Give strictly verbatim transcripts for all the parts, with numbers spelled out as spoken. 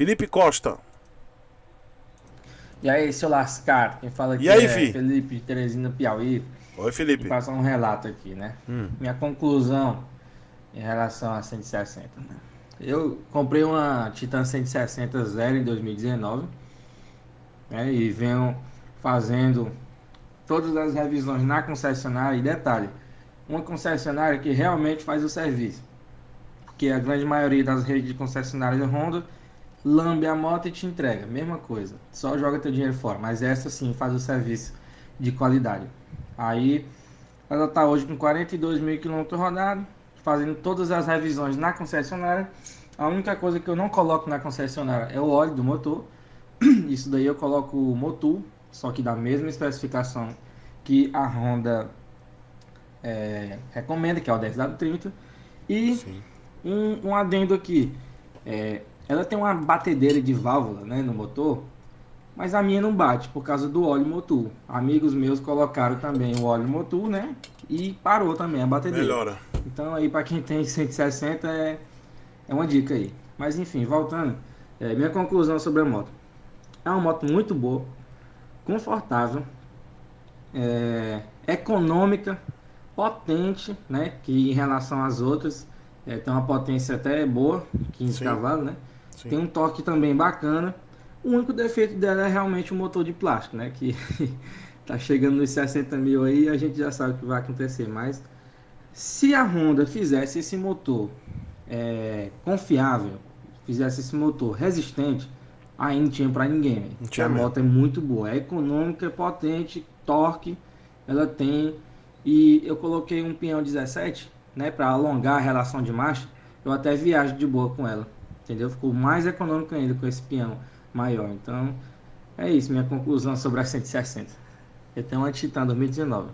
Felipe Costa. E aí, seu lascado, quem fala aqui e aí, é fi? Felipe de Teresina Piauí. Oi, Felipe. Vou passar um relato aqui, né? Hum. Minha conclusão em relação a cento e sessenta, né? Eu comprei uma Titan cento e sessenta Zero em dois mil e dezenove, né? E venho fazendo todas as revisões na concessionária. E detalhe, uma concessionária que realmente faz o serviço, porque a grande maioria das redes de concessionárias Honda lambe a moto e te entrega, mesma coisa, só joga teu dinheiro fora, mas essa sim faz o serviço de qualidade. Aí ela tá hoje com quarenta e dois mil quilômetros rodados, fazendo todas as revisões na concessionária. A única coisa que eu não coloco na concessionária é o óleo do motor. Isso daí eu coloco o Motul, só que da mesma especificação que a Honda é, recomenda, que é o dez W trinta. E sim, um, um adendo aqui, é, ela tem uma batedeira de válvula, né, no motor, mas a minha não bate por causa do óleo Motul. Amigos meus colocaram também o óleo Motul, né, e parou também a batedeira. Melhora. Então aí para quem tem cento e sessenta é, é uma dica aí. Mas enfim, voltando, é, minha conclusão sobre a moto. É uma moto muito boa, confortável, é, econômica, potente, né, que em relação às outras é, tem uma potência até boa, quinze cavalos, né? Sim. Tem um torque também bacana. O único defeito dela é realmente o motor de plástico, né, que tá chegando nos sessenta mil aí, a gente já sabe o que vai acontecer. Mas se a Honda fizesse esse motor é, confiável, fizesse esse motor resistente, aí não tinha pra ninguém, né? Porque a moto é muito boa, é econômica, potente, torque ela tem. E eu coloquei um pinhão dezessete, né, para alongar a relação de marcha. Eu até viajo de boa com ela, entendeu? Ficou mais econômico ainda com esse pinhão maior. Então é isso, minha conclusão sobre a cento e sessenta. Eu tenho uma Titan dois mil e dezenove.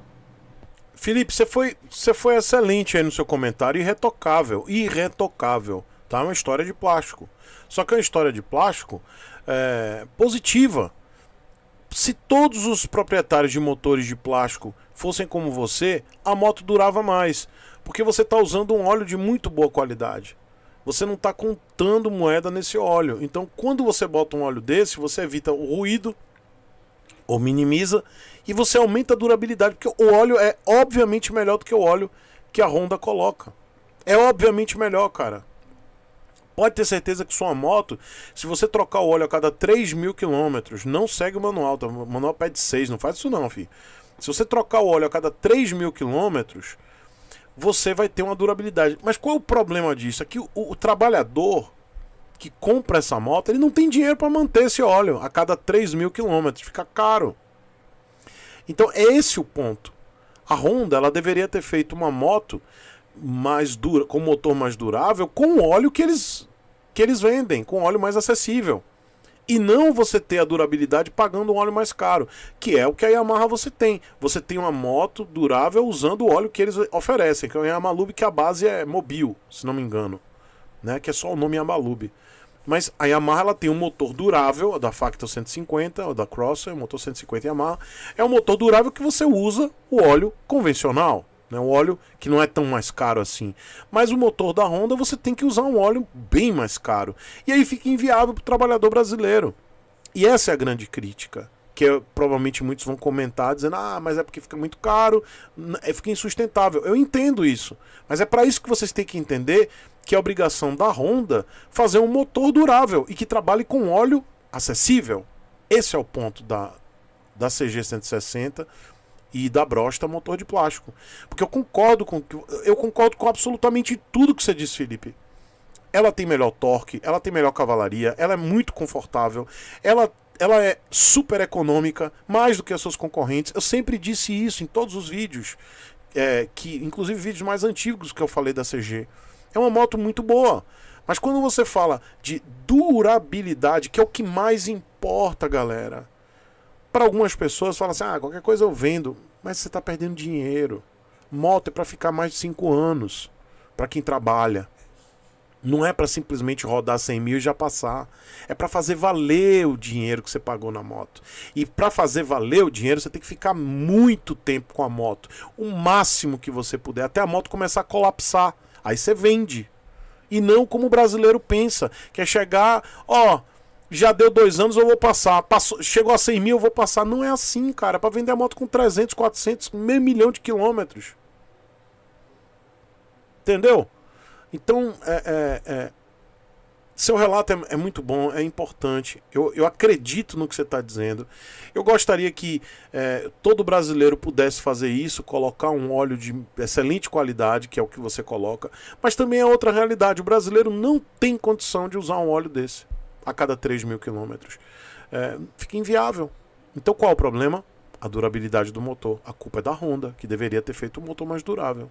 Felipe, você foi, você foi excelente aí no seu comentário. Irretocável, irretocável. Tá, uma história de plástico. Só que é uma história de plástico é, positiva. Se todos os proprietários de motores de plástico fossem como você, a moto durava mais, porque você está usando um óleo de muito boa qualidade. Você não está contando moeda nesse óleo. Então quando você bota um óleo desse, você evita o ruído, ou minimiza, e você aumenta a durabilidade, porque o óleo é obviamente melhor do que o óleo que a Honda coloca. É obviamente melhor, cara. Pode ter certeza que sua moto, se você trocar o óleo a cada três mil quilômetros, não segue o manual, tá? O manual pede seis, não faz isso não, filho. Se você trocar o óleo a cada três mil quilômetros, você vai ter uma durabilidade. Mas qual é o problema disso? É que o, o trabalhador que compra essa moto, ele não tem dinheiro para manter esse óleo a cada três mil quilômetros, fica caro. Então esse é esse o ponto. A Honda, ela deveria ter feito uma moto mais dura, com motor mais durável, com o óleo que eles que eles vendem, com óleo mais acessível, e não você ter a durabilidade pagando um óleo mais caro, que é o que a Yamaha você tem. Você tem uma moto durável usando o óleo que eles oferecem, que é o Yamalube, que a base é Mobil, se não me engano, né, que é só o nome Yamalube. Mas a Yamaha, ela tem um motor durável da Factor cento e cinquenta, ou da Crosser, motor cento e cinquenta Yamaha, é um motor durável que você usa o óleo convencional, né, o óleo que não é tão mais caro assim. Mas o motor da Honda, você tem que usar um óleo bem mais caro, e aí fica inviável para o trabalhador brasileiro. E essa é a grande crítica, que é, provavelmente muitos vão comentar dizendo: ah, mas é porque fica muito caro, é, fica insustentável. Eu entendo isso, mas é para isso que vocês têm que entender que é obrigação da Honda fazer um motor durável e que trabalhe com óleo acessível. Esse é o ponto da, da C G cento e sessenta e da brosta motor de plástico. Porque eu concordo com eu concordo com absolutamente tudo que você disse, Felipe. Ela tem melhor torque, ela tem melhor cavalaria, ela é muito confortável, ela, ela é super econômica, mais do que as suas concorrentes. Eu sempre disse isso em todos os vídeos, é, que inclusive vídeos mais antigos que eu falei da C G. É uma moto muito boa. Mas quando você fala de durabilidade, que é o que mais importa, galera, para algumas pessoas falam assim: ah, qualquer coisa eu vendo. Mas você está perdendo dinheiro. Moto é para ficar mais de cinco anos, para quem trabalha. Não é para simplesmente rodar cem mil e já passar. É para fazer valer o dinheiro que você pagou na moto. E para fazer valer o dinheiro, você tem que ficar muito tempo com a moto, o máximo que você puder, até a moto começar a colapsar. Aí você vende. E não como o brasileiro pensa, que é chegar: ó, oh, já deu dois anos, eu vou passar. Passou, chegou a cem mil, eu vou passar. Não é assim, cara. É pra vender a moto com trezentos, quatrocentos, meio milhão de quilômetros. Entendeu? Então, é, é, é, seu relato é, é muito bom, é importante. Eu, eu acredito no que você está dizendo. Eu gostaria que é, todo brasileiro pudesse fazer isso, colocar um óleo de excelente qualidade, que é o que você coloca. Mas também é outra realidade. O brasileiro não tem condição de usar um óleo desse a cada três mil quilômetros. É, fica inviável. Então qual é o problema? A durabilidade do motor. A culpa é da Honda, que deveria ter feito um motor mais durável.